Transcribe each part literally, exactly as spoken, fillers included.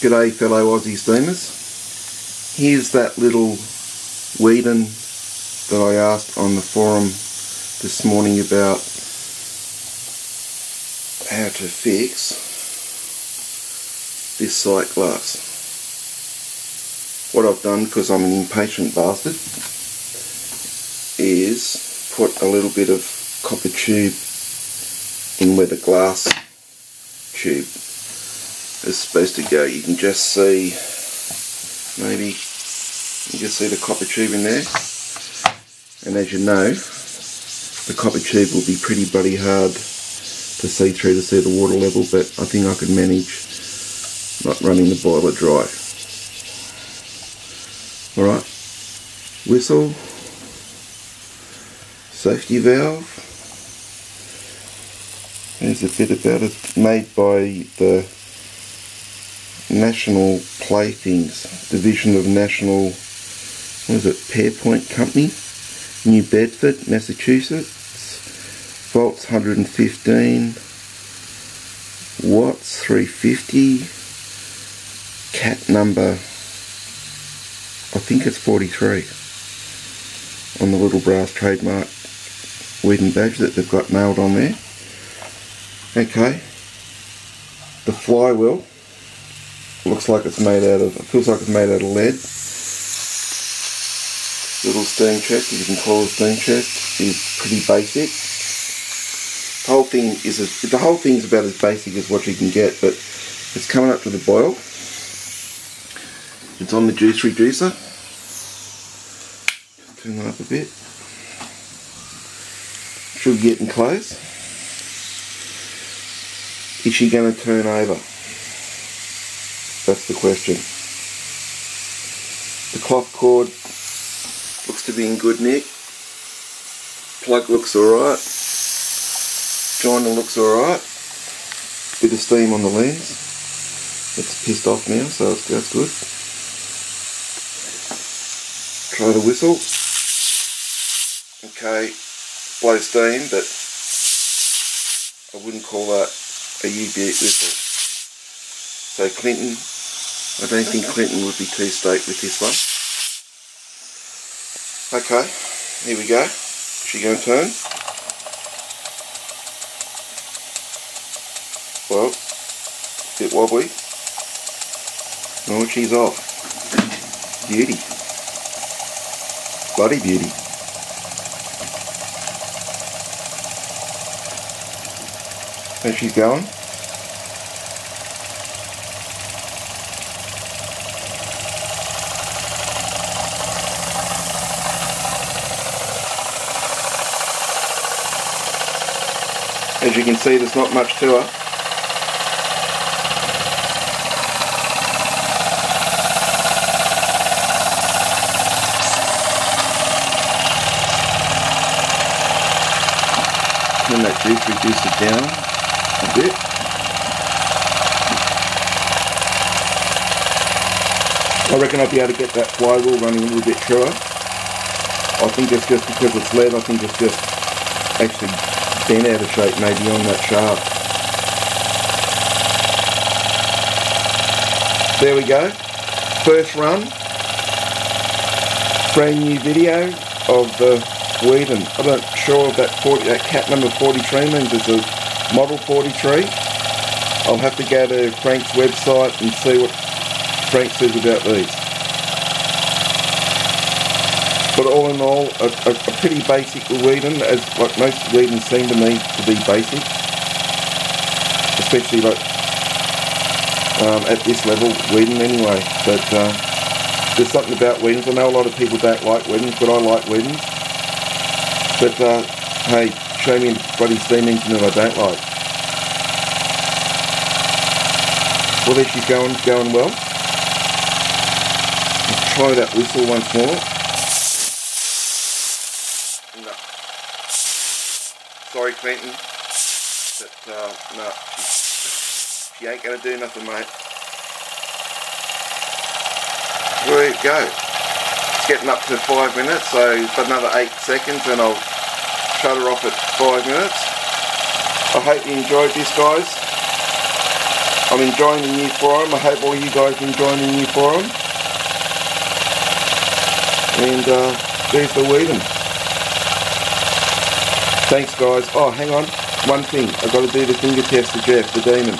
G'day fellow Aussie steamers. Here's that little Weeden that I asked on the forum this morning about how to fix this sight glass. What I've done, because I'm an impatient bastard, is put a little bit of copper tube in where the glass tube is supposed to go. You can just see, maybe you can see the copper tube in there, and as you know, the copper tube will be pretty bloody hard to see through to see the water level, but I think I could manage not running the boiler dry. Alright, whistle, safety valve. There's a bit about it, made by the National Playthings, division of National, what is it, Pairpoint Company, New Bedford, Massachusetts. Volts one hundred fifteen, watts three fifty, cat number, I think it's forty-three, on the little brass trademark Weeden badge that they've got nailed on there. Okay, the flywheel looks like it's made out of, it feels like it's made out of lead. Little steam check, if you can call it steam check, is pretty basic. The whole thing is as, the whole thing's about as basic as what you can get, but it's coming up to the boil. It's on the juice reducer. Turn that up a bit. Should be getting close. Is she going to turn over? That's the question. The cloth cord looks to be in good nick. Plug looks alright. Joiner looks alright. Bit of steam on the lens. It's pissed off now, so it's, that's good. Try the whistle. Okay, blow steam, but I wouldn't call that a U B eight whistle. So Clinton, I don't think Clinton would be too stoked with this one. Okay, here we go. Is she going to turn? Well, a bit wobbly. Oh, she's off. Beauty. Bloody beauty. And she's going. As you can see, there's not much to her. Turn that juice reducer down a bit. I reckon I'll be able to get that flywheel running a little bit through her. I think it's just because it's lead, I think it's just actually bent out of shape maybe on that shaft. There we go. First run. Brand new video of the Weeden. I'm not sure if that, that cat number forty-three means it's a model forty-three. I'll have to go to Frank's website and see what Frank says about these. But all in all, a, a, a pretty basic Weeden, as like most Weedens seem to me to be basic, especially like um, at this level Weeden anyway. But uh, there's something about Weedens. I know a lot of people don't like Weedens, but I like Weedens. But uh, hey, show me a bloody steam engine that I don't like. Well, there she's going, going well. Let's try that whistle once more. Sorry Clinton, but uh, no, she ain't going to do nothing, mate. There you go. It's getting up to five minutes, so for another eight seconds and I'll shut her off at five minutes. I hope you enjoyed this, guys. I'm enjoying the new forum. I hope all you guys are enjoying the new forum. And uh, there's the Weeden. Thanks guys. Oh, hang on. One thing. I've got to do the finger test to Jeff, the demon.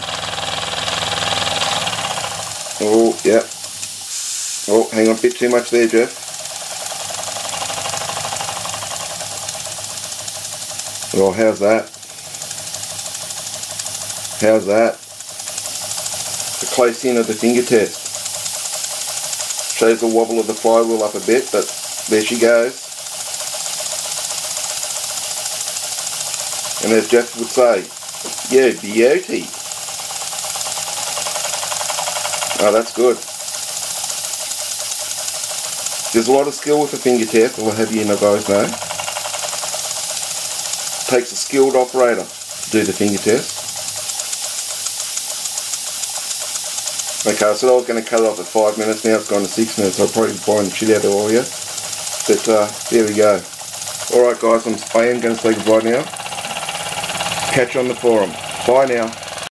Oh, yeah. Oh, hang on. A bit too much there, Jeff. Well, how's that? How's that? The close in of the finger test. Shows the wobble of the flywheel up a bit, but there she goes. And as Jeff would say, yeah, beauty. Oh, that's good. There's a lot of skill with the finger test, I'll have you guys know. Takes a skilled operator to do the finger test. Okay, so I was going to cut it off at five minutes, now it's gone to six minutes, I'll probably buy the shit out of all of you. But uh, there we go. Alright guys, I'm, I am going to say goodbye now. Catch you on the forum. Bye now.